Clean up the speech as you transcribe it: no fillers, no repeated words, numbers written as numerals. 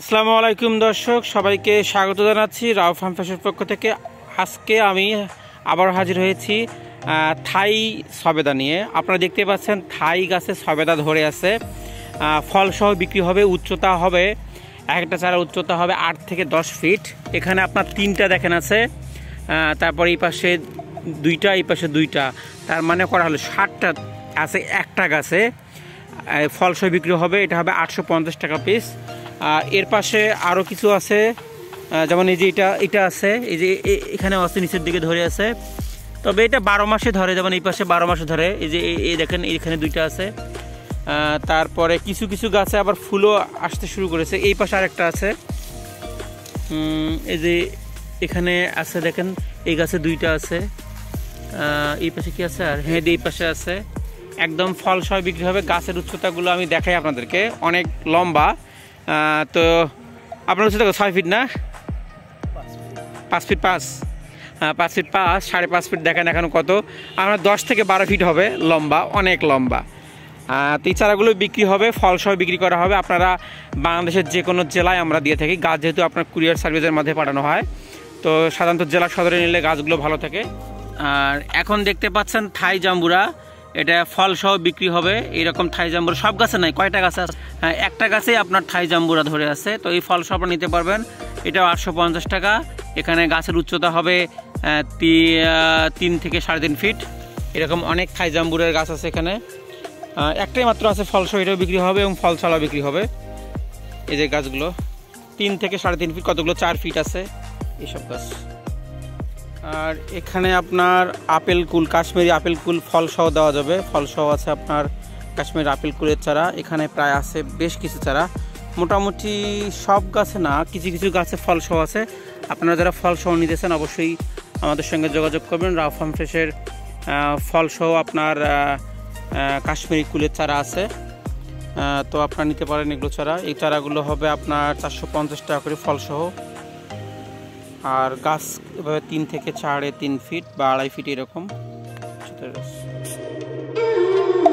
আসসালামু আলাইকুম দর্শক, সবাইকে স্বাগত জানাচ্ছি রাও ফার্ম ফ্রেশের পক্ষ থেকে। আজকে আমি আবার হাজির হয়েছি থাই সফেদা নিয়ে। আপনারা দেখতে পাচ্ছেন থাই গাছে সফেদা ধরে আছে, ফলসহ বিক্রি হবে। উচ্চতা হবে, একটা চারা উচ্চতা হবে 8 থেকে 10 ফিট। এখানে আপনার 3টা দেখেন আছে, তারপরে এই পাশে 2টা, এই পাশে 2টা, তার মানে করা হলো 7টা আছে একটা গাছে। ফলসহ বিক্রি হবে, এটা হবে 850 টাকা পিস। এর পাশে আরও কিছু আছে, যেমন এই যে এটা আছে, এই যে এখানে আছে, নিচের দিকে ধরে আছে, তবে এটা 12 মাসে ধরে। যেমন এই পাশে 12 মাসে ধরে, এই যে এই দেখেন এখানে 2টা আছে। তারপরে কিছু কিছু গাছে আবার ফুলও আসতে শুরু করেছে। এই পাশে আরেকটা আছে, এই যে এখানে আছে দেখেন, এই গাছে 2টা আছে। এই পাশে কি আছে আর, হ্যাঁ এই পাশে আছে। একদম ফলসহ বিক্রি হবে। গাছের উচ্চতাগুলো আমি দেখাই আপনাদেরকে, অনেক লম্বা। তো আপনার উচ্চতা 6 ফিট না, 5 ফিট 5, 5 ফিট 5, 5.5 ফিট দেখেন এখন কত, আপনার 10 থেকে 12 ফিট হবে লম্বা, অনেক লম্বা। তো এই চারাগুলো বিক্রি হবে, ফলসহ বিক্রি করা হবে। আপনারা বাংলাদেশের যে কোনো জেলায় আমরা দিয়ে থাকি। গাছ যেহেতু আপনার কুরিয়ার সার্ভিসের মাধ্যমে পাঠানো হয়, তো সাধারণত জেলা সদরে নিলে গাছগুলো ভালো থাকে। আর এখন দেখতে পাচ্ছেন থাই জাম্বুরা, এটা ফলসহ বিক্রি হবে। এরকম থাই জাম্বুরা সব গাছে নাই, কয়টা গাছে আছে, একটা গাছেই আপনার থাই জাম্বুরা ধরে আছে। তো এই ফলসহ আপনারা নিতে পারবেন, এটাও 850 টাকা। এখানে গাছের উচ্চতা হবে 3 থেকে 3.5 ফিট। এরকম অনেক থাই জাম্বুরের গাছ আছে, এখানে একটাই মাত্র আছে ফলসহ, এটাও বিক্রি হবে এবং ফল ছাড়াও বিক্রি হবে। এই যে গাছগুলো 3 থেকে 3.5 ফিট, কতগুলো 4 ফিট আছে এইসব গাছ। আর এখানে আপনার আপেল কুল, কাশ্মীরি আপেল কুল ফলসহ দেওয়া যাবে। ফলসহ আছে আপনার কাশ্মীরি আপেল কুলের চারা, এখানে প্রায় আছে বেশ কিছু চারা, মোটামুটি সব গাছে না, কিছু কিছু গাছে ফলসহ আছে। আপনারা যারা ফলসহ নিতে চান অবশ্যই আমাদের সঙ্গে যোগাযোগ করবেন। রাও ফার্ম ফ্রেশের ফলসহ আপনার কাশ্মীরি কুলের চারা আছে, তো আপনারা নিতে পারেন এগুলো চারা। এই চারাগুলো হবে আপনার 450 টাকা করে ফলসহ। আর গাছ এভাবে 3 থেকে 3.5 ফিট বা 2.5 ফিট এরকম।